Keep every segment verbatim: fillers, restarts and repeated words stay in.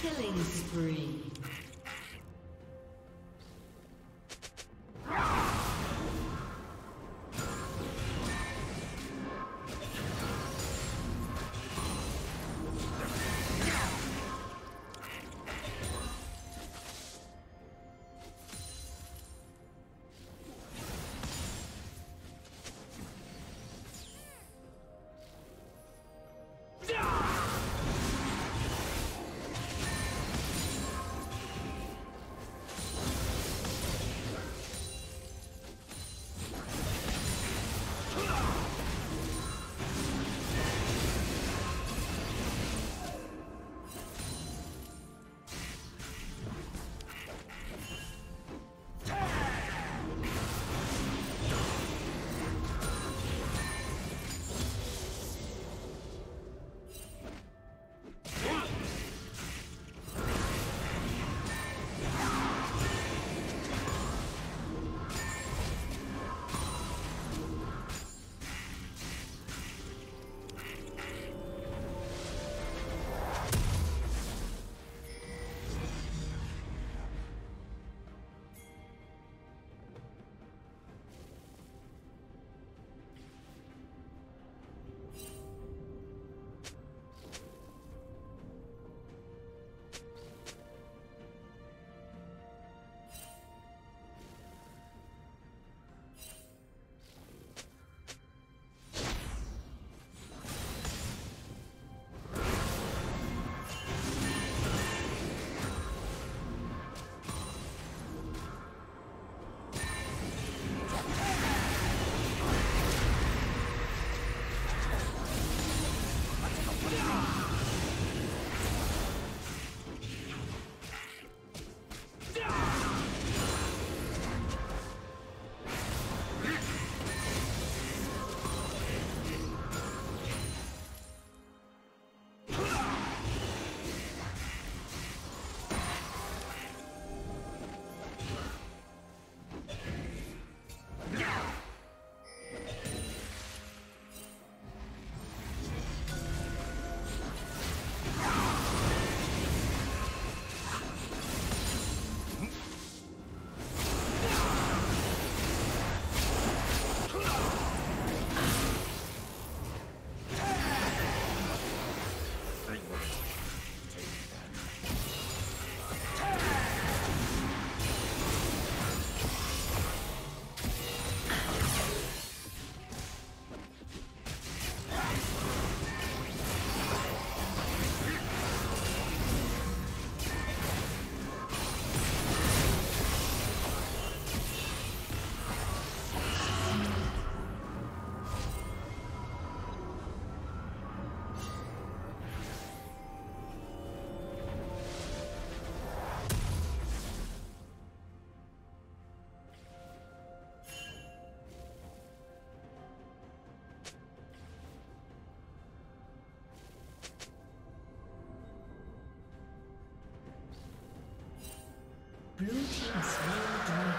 Killing spree. Blue team is well done.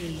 Rampage.